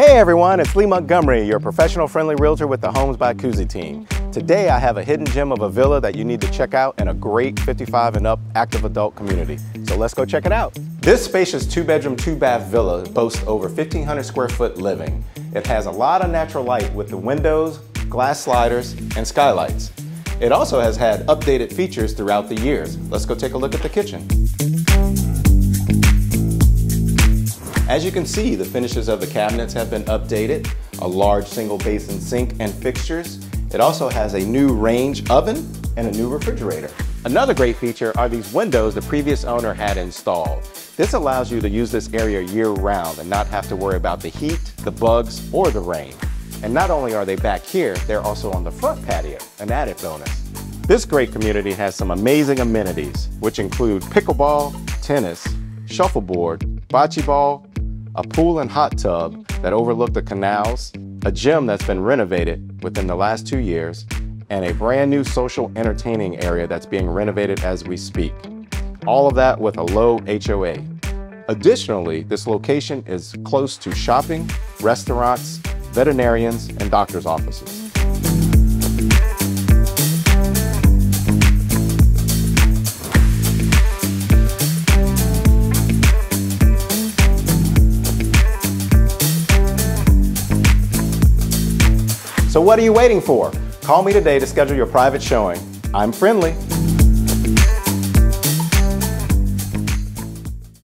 Hey everyone, it's Lee Montgomery, your professional friendly realtor with the Homes by Cusi team. Today I have a hidden gem of a villa that you need to check out in a great 55 and up active adult community. So let's go check it out. This spacious 2-bedroom, 2-bath villa boasts over 1,500 square foot living. It has a lot of natural light with the windows, glass sliders, and skylights. It also has had updated features throughout the years. Let's go take a look at the kitchen. As you can see, the finishes of the cabinets have been updated, a large single basin sink and fixtures. It also has a new range oven and a new refrigerator. Another great feature are these windows the previous owner had installed. This allows you to use this area year-round and not have to worry about the heat, the bugs, or the rain. And not only are they back here, they're also on the front patio, an added bonus. This great community has some amazing amenities, which include pickleball, tennis, shuffleboard, bocce ball, a pool and hot tub that overlook the canals, a gym that's been renovated within the last 2 years, and a brand new social entertaining area that's being renovated as we speak. All of that with a low HOA. Additionally, this location is close to shopping, restaurants, veterinarians, and doctor's offices. So what are you waiting for? Call me today to schedule your private showing. I'm friendly.